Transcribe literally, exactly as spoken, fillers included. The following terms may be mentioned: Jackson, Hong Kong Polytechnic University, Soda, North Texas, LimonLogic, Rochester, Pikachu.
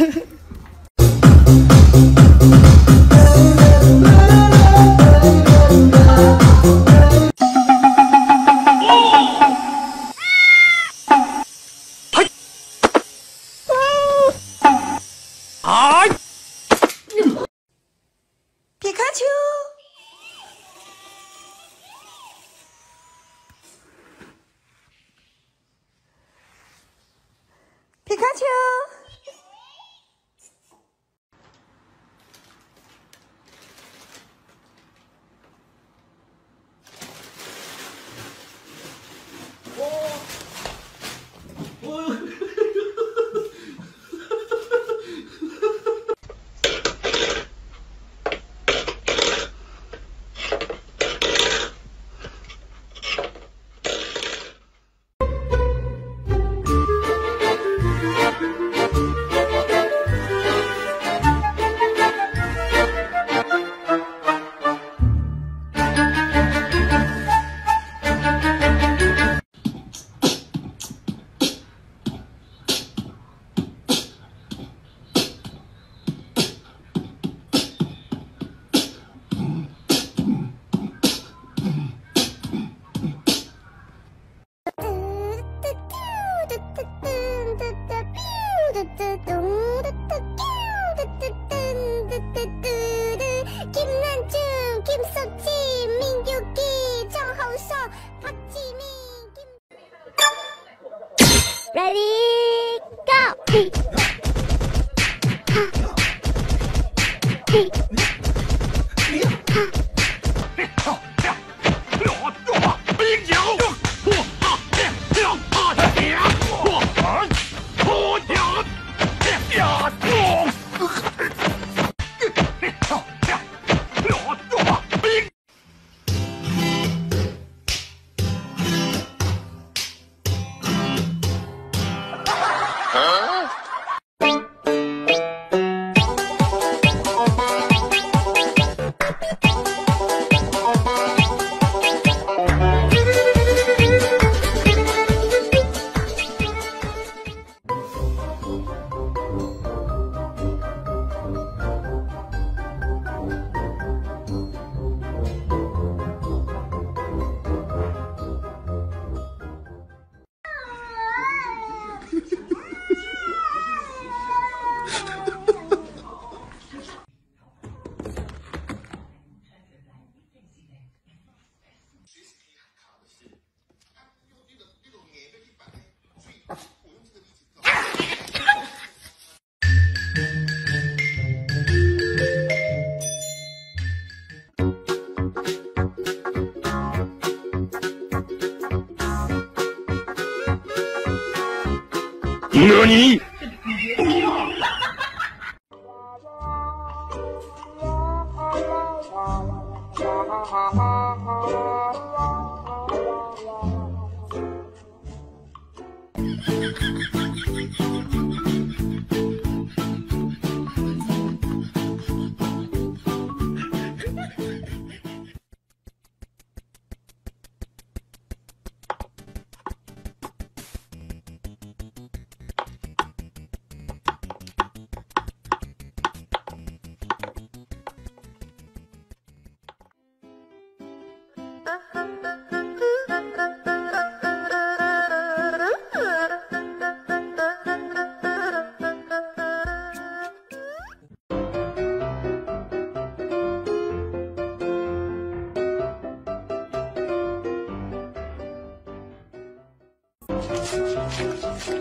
Pikachu! Pikachu! Ready, go! Hey. Ha. Hey. Ha. NANI?! Thank you.